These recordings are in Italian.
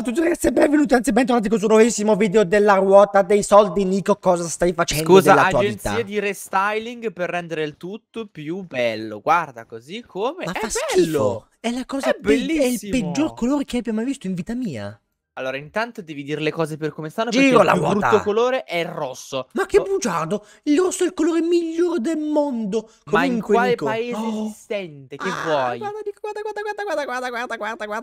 Ciao a tutti ragazzi e benvenuti, anzi bentornati con un nuovissimo video della ruota dei soldi. Nico, cosa stai facendo della tua vita? Agenzie di restyling per rendere il tutto più bello. Guarda, così come ma è fa bello. Schifo. È la cosa bellissima. È il peggior colore che abbia mai visto in vita mia. Allora, intanto devi dire le cose per come stanno. Giro perché il più brutto colore è il rosso. Ma che bugiardo! Il rosso è il colore migliore del mondo. Comunque, ma in quale Nico? Paese esistente? Che vuoi? Guarda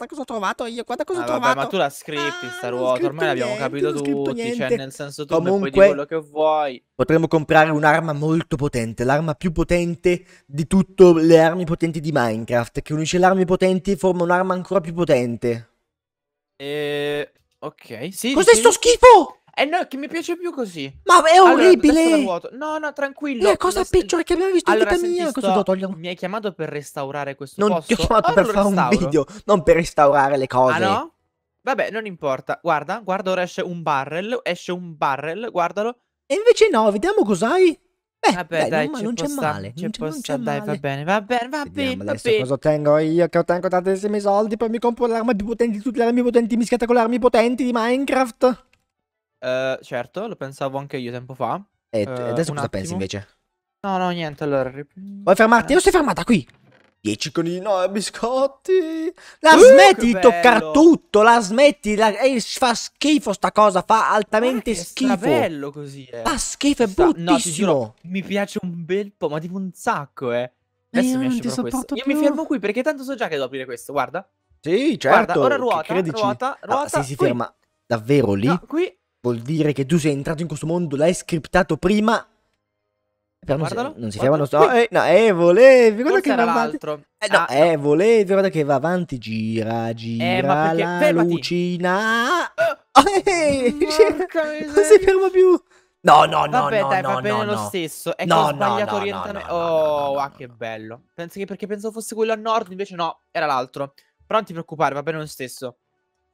cosa ho trovato io. Guarda cosa ho trovato. Ma tu la scritti sta ruota, ormai l'abbiamo capito tutti. Cioè, nel senso, tu comunque, puoi dire quello che vuoi. Potremmo comprare un'arma molto potente, l'arma più potente di tutte le armi potenti di Minecraft, che unisce le armi potenti e forma un'arma ancora più potente. Ok, sì. Cos'è sto schifo? Eh no, che mi piace più così. Ma è orribile. Allora, no, tranquillo. È la cosa peggiore che abbiamo visto in vita mia. Cosa devo togliere? Mi hai chiamato per restaurare questo posto? Non ti ho chiamato per fare un video, non per restaurare le cose. Ah no? Vabbè, non importa. Guarda, ora esce un barrel, guardalo. E invece no, vediamo cos'hai. Vabbè, dai, non c'è male. Dai, va bene. Adesso cosa ottengo io? Che ottengo tantissimi soldi. Poi mi compro l'arma più potente di tutte le armi potenti, mischiata con le armi potenti di Minecraft. Certo, lo pensavo anche io tempo fa. E adesso cosa pensi invece? No, niente, allora. Vuoi fermarti? Io sei fermata qui. 10 conino e biscotti. La smetti di toccare tutto. La smetti. Fa schifo sta cosa. Fa altamente schifo. È bello così. Fa schifo, è bruttissimo. No, ti giuro, mi piace un bel po'. Ma tipo un sacco, eh. Adesso mi esce proprio questo. Io mi fermo qui perché tanto so già che devo aprire questo. Guarda. Sì, certo. Guarda, ora ruota. Se si ferma davvero lì, vuol dire che tu sei entrato in questo mondo. L'hai scriptato prima. Però non si fermano. Volevi. Guarda che va avanti. Volevi. Guarda che va avanti. Gira. Ma perché? Fermati. Lucina. Non si ferma più. No, vabbè, dai, va bene lo stesso. È che ho sbagliato orientamento. Che bello. Pensi che perché pensavo fosse quello a nord, invece no, era l'altro. Però non ti preoccupare, va bene lo stesso.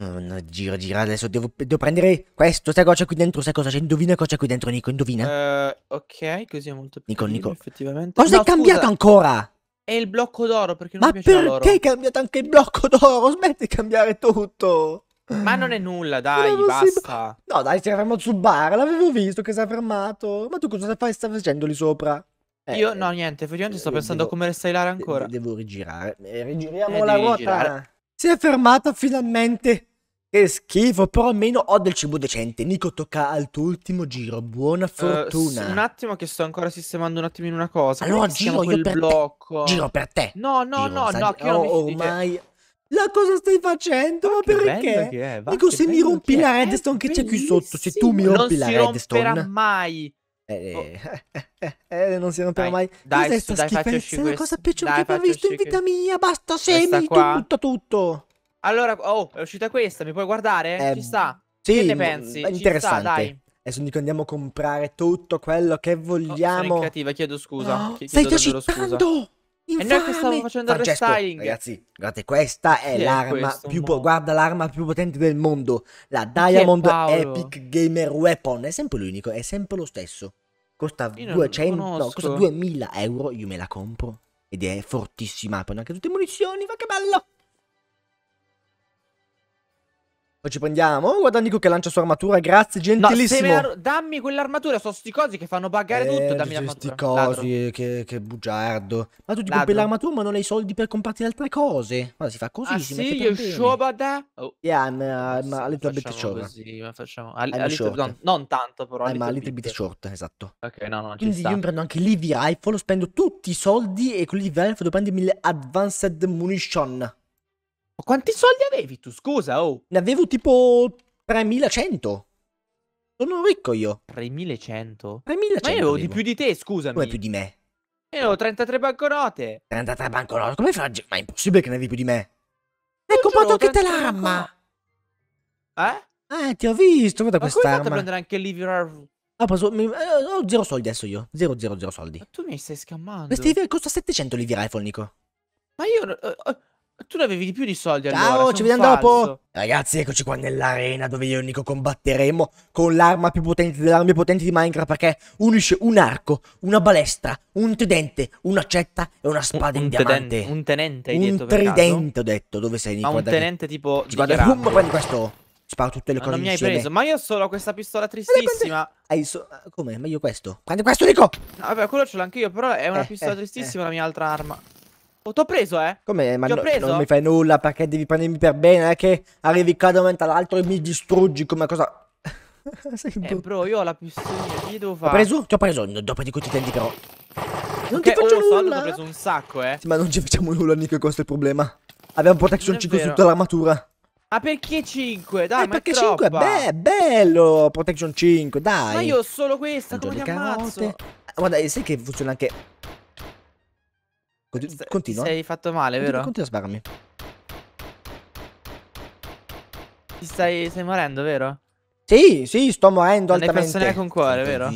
No, gira, adesso devo prendere questo, sai cosa c'è qui dentro, sai cosa c'è, indovina cosa c'è qui dentro, Nico, indovina. Ok, così è molto più Nico, effettivamente. Cosa è cambiato ancora? È il blocco d'oro, perché non mi piace l'oro. Ma perché è cambiato anche il blocco d'oro? Smetti di cambiare tutto. Ma non è nulla, dai, basta. No, dai, si è fermato sul bar, l'avevo visto che si è fermato. Ma tu cosa stai facendo lì sopra? Io, no, niente, effettivamente sto pensando a come restylare ancora. Devo rigirare, rigiriamo la ruota. Si è fermata finalmente. Che schifo, però almeno ho del cibo decente. Nico, tocca al tuo ultimo giro. Buona fortuna. Un attimo che sto ancora sistemando un attimo in una cosa. Allora giro io per blocco. Giro per te. No, che ormai la cosa stai facendo? Ma perché? Nico, se mi rompi la redstone che c'è qui sotto, se tu mi rompi la redstone non si romperà mai. Non si romperà mai. Dai, è la cosa peggiore che abbia visto in vita mia. Basta, semi, tutto. Allora, è uscita questa, mi puoi guardare? Ci sta? Sì, che ne pensi? Interessante. Ci sta, dai. Adesso Nico andiamo a comprare tutto quello che vogliamo. Sono creativa, chiedo scusa. No, stai tacitando! E noi che stavamo facendo il restyling. Ragazzi, guardate, questa è l'arma più guarda, l'arma più potente del mondo. La Diamond Epic Gamer Weapon. È sempre lui, Nico, è sempre lo stesso. Costa 2000 euro, io me la compro. Ed è fortissima, poi anche tutte le munizioni, ma che bello! Poi ci prendiamo, guarda Nico che lancia sua armatura, grazie, gentilissimo. Dammi quell'armatura, sono sti cosi che fanno buggare tutto, dammi l'armatura. Sti cosi, che bugiardo. Ma tu ti compri l'armatura ma non hai i soldi per comprarti le altre cose. Ma si fa così, si mette per bene. Ma a little bit short. Non tanto però, ma a little bit short, esatto. Ok, no, ci sta. Quindi io prendo anche l'EV Rifle, spendo tutti i soldi e con l'EV Rifle devo prendermi le Advanced Munition. Quanti soldi avevi tu? Scusa, ne avevo tipo 3100. Sono ricco io. 3100? 3100. Ma io avevo di più di te, scusami. Come più di me? Io avevo 33 banconote. 33 banconote? Come fai? Ma è impossibile che ne avevi più di me. Hai comprato anche te l'arma. Ti ho visto. Guarda questa. Ma come hai fatto a prendere anche l'Ivirar? Ho zero soldi adesso io. Zero soldi. Ma tu mi stai scammando. Questi costa 700 l'Ivi Rifle, Nico. Ma io... tu ne avevi di più di soldi allora. Ciao, ci vediamo dopo. Ragazzi, eccoci qua nell'arena dove io e Nico combatteremo con l'arma più potente delle armi potenti di Minecraft, perché unisce un arco, una balestra, un tridente, un'accetta e una spada in diamante. Un tridente ho detto. Dove sei Nico? Ma un tenente tipo... Guarda, boom, prendi questo. sparo tutte le cose non mi hai insieme. Preso, ma io ho solo questa pistola tristissima. Come? Meglio questo. Prendi questo, Nico! No, vabbè, quello ce l'ho anche io, però è una pistola tristissima la mia altra arma. Oh, t'ho preso, eh? Come? Ma no, non mi fai nulla perché devi prendermi per bene, è che arrivi qua da un momento all'altro e mi distruggi come cosa... bro, io ho la pistola, che devo fare? Ho preso? Ti ho preso, dopo dico ti tenti però. Non ti faccio nulla! Ho preso un sacco, eh? Sì, ma non ci facciamo nulla, Nico, questo è il problema. Abbiamo protection 5 su tutta l'armatura. Ma perché 5? Dai, ma perché è 5? Beh, bello! Protection 5, dai! Ma io ho solo questa, come ti ammazzo? Guarda, sai che funziona anche... Continua. Sei fatto male, vero? Continua a spararmi. Ti stai morendo, vero? Sì, sì, sto morendo altamente. Non hai perso neanche un cuore, vero?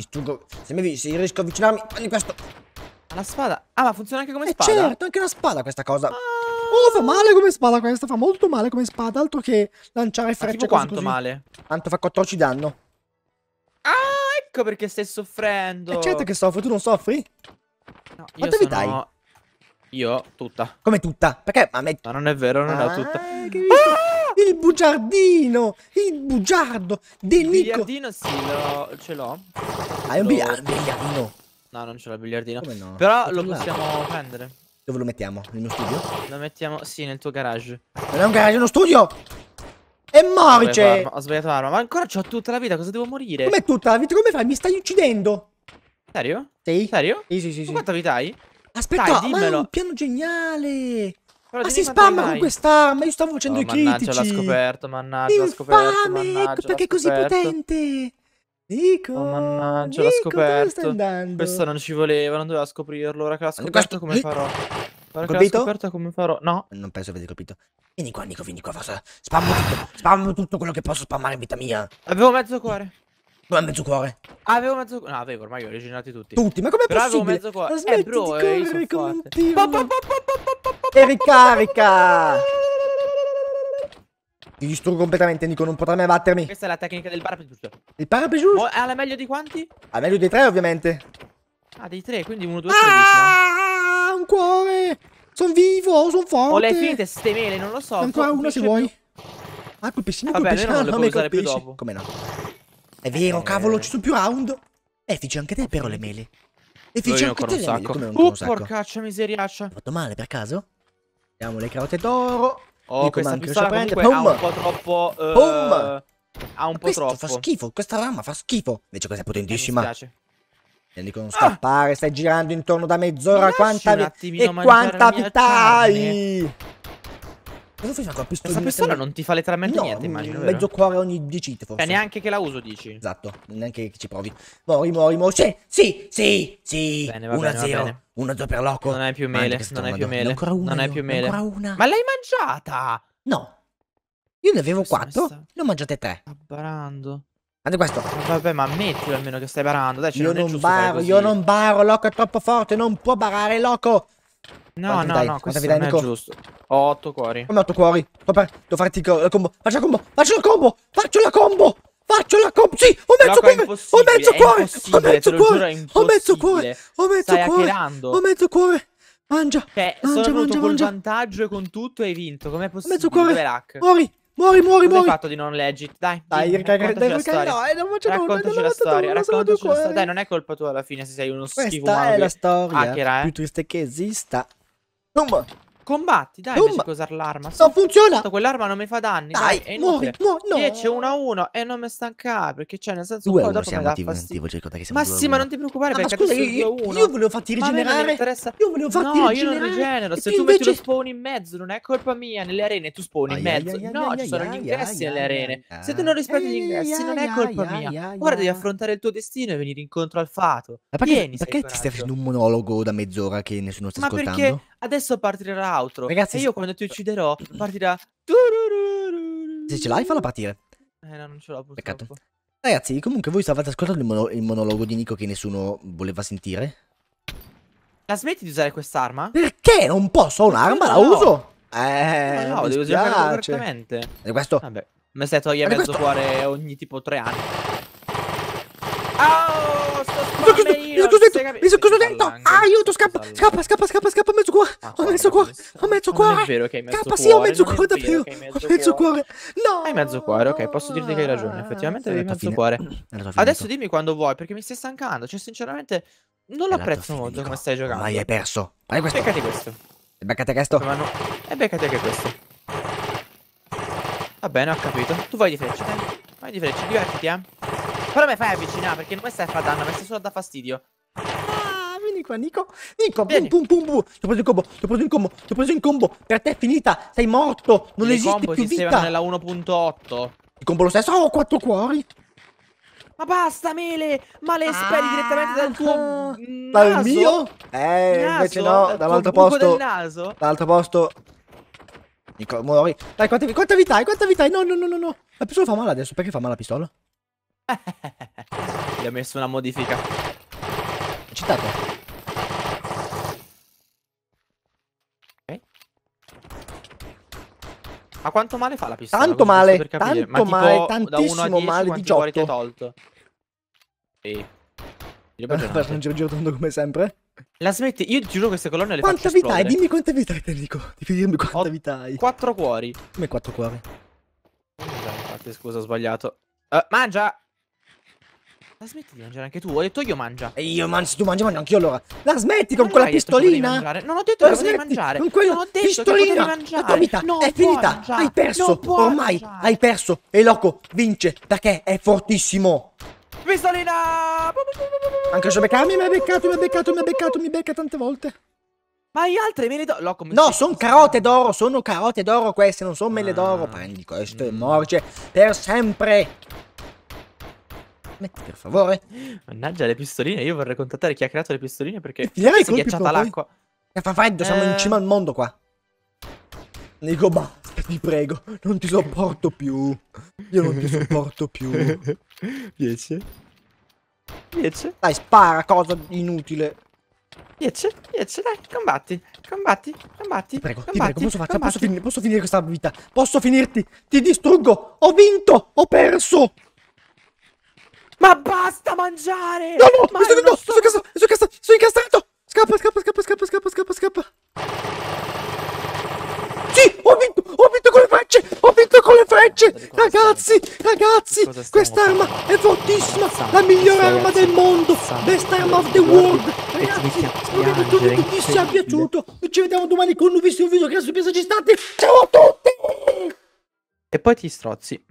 Se riesco a avvicinarmi, prendi questo. La spada. Ah, ma funziona anche come spada? Certo, anche la spada questa cosa. Oh, fa male come spada questa, fa molto male come spada, altro che lanciare frecce così. Quanto male? Tanto fa 14 danno. Ah, ecco perché stai soffrendo. E certo che soffro, tu non soffri? No, quanto vi dai? Io tutta. Come tutta? Perché a me... Ma non è vero, non ho tutta. Il bugiardino! Il bugiardo! Il biliardino sì, ce l'ho. Hai un biliardino? No, non ce l'ho il biliardino. Come no? Però lo possiamo prendere. Dove lo mettiamo? Nel mio studio? Lo mettiamo, sì, nel tuo garage. Non è un garage, è uno studio! E morice! Ho sbagliato l'arma, ma ancora c'ho tutta la vita, cosa devo morire? Com'è tutta la vita? Come fai? Mi stai uccidendo! Serio? Sì. Serio? Sì, sì, sì. Ma quanta vita hai? Aspetta, dai, ma è un piano geniale! Però ma si spamma con quest'arma, io stavo facendo i critici. Mannaggia, l'ha scoperto, mannaggia, l'ha scoperto, mannaggia, perché è così potente? Nico, mannaggia, l'ha scoperto. Questo non ci voleva, non doveva scoprirlo, ora che l'ha scoperto come farò? Ora che l'ha scoperto come farò? No. Non penso avete capito. Vieni qua, spammo tutto quello che posso spammare in vita mia. Avevo mezzo cuore. Dove è mezzo cuore? Avevo mezzo cuore. No, avevo ormai ho originati tutti. Tutti, ma com'è possibile? Avevo mezzo cuore. Smetti di correre con Dio. E ricarica! Ti distruggo completamente, Nico, non potrà mai battermi. Questa è la tecnica del parapesciuto. Il parapesciuto? Alla meglio di quanti? Alla meglio dei tre, ovviamente. Ah, dei tre, quindi 1, 2, 3. Ah, un cuore! Sono vivo, sono forte. Ho le finite ste mele, non lo so. Ancora uno se vuoi. Ah, colpissimi, colpissimi. Vabbè, non le puoi usare più dopo. Come no? È vero, cavolo, ci sono più round. Fici anche te, però, le mele. Fici anche te, le mele. Oh, porcaccia miseriaccia. Ho fatto male, per caso? Abbiamo le carote d'oro. Oh, questa pistola comunque ha un po' troppo... ha un po' troppo. Fa schifo, questa rama fa schifo. Invece questa è potentissima. Mi piace. Nico, non scappare, stai girando intorno da mezz'ora. Quanta vita hai? Cosa fai con la pistola? Questa pistola non ti fa letteralmente niente, immagino. Mezzo cuore ogni 10 forse. Cioè neanche che la uso, dici. Esatto, neanche che ci provi. Mori. Sì. 1-0. 1-2 per loco. Non hai più mele, non hai più mele. Ma l'hai mangiata? No. Io ne avevo 4, ne ho mangiate 3. Sta barando. Guarda questo. Vabbè, ma ammetti almeno che stai barando. Dai, io non baro, loco è troppo forte, non può barare, loco. No, questo non è giusto. Ho 8 cuori. Come 8 cuori? Devo farti il combo. Faccio la combo! Sì! Ho mezzo cuore! Mangia! Sono venuto col vantaggio e con tutto hai vinto. Com'è possibile? Ho mezzo cuore! Muori! Cosa hai fatto di non legit? Dai, raccontaci la storia. Dai, non è colpa tua alla fine se sei uno schifo umano. Questa è la storia più triste che esista. Combatti, dai, invece che usare l'arma. Non funziona. Quell'arma non mi fa danni. Dai, muori. 10, 1-1 e non mi stancare, perché c'è nel senso che dopo mi dà fastidio. Ma sì, ma non ti preoccupare, perché scusa, io volevo farti rigenerare. Io volevo farti rigenerare. No, io non rigenero. Se tu metti lo spawn in mezzo, non è colpa mia. Nelle arene tu spawn in mezzo. No, ci sono gli ingressi nelle arene. Se tu non rispetti gli ingressi, non è colpa mia. Ora devi affrontare il tuo destino e venire incontro al fato. Perché ti stai facendo un monologo da mezz'ora che nessuno sta ascoltando? Ma perché adesso partirà altro. Ragazzi, e io quando ti ucciderò partirà. Se ce l'hai, falla partire. No, non ce l'ho purtroppo. Peccato. Ragazzi, comunque voi stavate ascoltando il monologo di Nico che nessuno voleva sentire. La smetti di usare quest'arma? Perché? Non posso, ho un'arma, la uso. No, devo usarla correttamente. E questo? Vabbè, mi stai togliendo mezzo cuore ogni tipo 3 anni. Oh, sto Questo dentro. Aiuto, scappa, scappa, scappa, scappa, scappa. Ho mezzo cuore. Ho mezzo cuore. È vero che hai mezzo cuore. Sì, ho mezzo cuore davvero. Ho mezzo cuore. No. Hai mezzo cuore, ok, posso dirti che hai ragione. Effettivamente avevi mezzo cuore. Adesso dimmi quando vuoi, perché mi stai stancando. Cioè, sinceramente, non lo apprezzo molto come stai giocando. Ma hai perso. Vai questo. Beccati questo. E beccate questo. E beccati anche questo. Va bene, ho capito. Tu vai di freccia. Vai di freccia, divertiti, eh. Però mi fai avvicinare, perché non mi stai a far danno, mi stai solo a dar fastidio. Vieni qua, Nico. Nico, boom, boom, boom, boom. Ti ho preso in combo, ti ho preso in combo, ti ho preso in combo. Per te è finita, sei morto. Non esiste più vita. Il combo esisteva nella 1.8. Il combo lo stesso, ho 4 cuori. Ma basta, Mele! Ma le spedi direttamente dal tuo naso? Dal mio? Invece no, dall'altro posto. Dall'altro posto. Nico, muori. Dai, quanta vita hai? Quanta vita hai? No, no, no, no, no. La pistola fa male adesso, perché fa male la pistola? Gli ho messo una modifica. Citato. Ok. Ma quanto male fa la pistola? Tanto male, per capire. Tanto male, tantissimo male, 18. Ti hai tolto? Sì. Non ci ho girato come sempre. La smetti, io ti giuro queste colonne le faccio esplodere. Quanta vita hai? Dimmi quanta vita hai, te dico. Devi dirmi quanta vita hai. 4 cuori. Come 4 cuori? Scusa, ho sbagliato. Mangia! La smetti di mangiare anche tu? Ho detto io mangia. E io mangio, se tu mangi, mangio anch'io allora. La smetti con quella pistolina? Non ho detto che potevi mangiare. Con quella pistolina. La tua vita è finita. Hai perso. Ormai hai perso. E Loco vince perché è fortissimo. Pistolina! Anche se beccarmi, mi ha beccato, mi ha beccato, mi ha beccato, mi becca tante volte. Ma gli altri mele d'oro... No, sono carote d'oro, sono carote d'oro queste, non sono mele d'oro. Prendi questo e morge per sempre. Metti, per favore. Mannaggia le pistoline, io vorrei contattare chi ha creato le pistoline perché si è ghiacciata l'acqua. Fa freddo, siamo in cima al mondo qua. Nico, basta, ti prego, non ti sopporto più. Io non ti sopporto più. 10. 10. Dai, spara, cosa inutile. 10, 10, dai, combatti, combatti, combatti. Prego, combatti, ti prego, posso farci, posso finire questa vita. Posso finirti, ti distruggo. Ho vinto, ho perso. Ma basta mangiare! No, no, sono incastrato! Scappa, scappa, scappa, scappa, scappa, scappa, scappa! Sì, ho vinto con le frecce! Ho vinto con le frecce! Ragazzi, ragazzi, quest'arma è fortissima! La migliore arma del mondo! Best arm of the world! Ragazzi, spero che tutti sia piaciuto! Noi ci vediamo domani con un nuovissimo video, grazie a tutti i piacere. Ciao a tutti! E poi ti strozzi.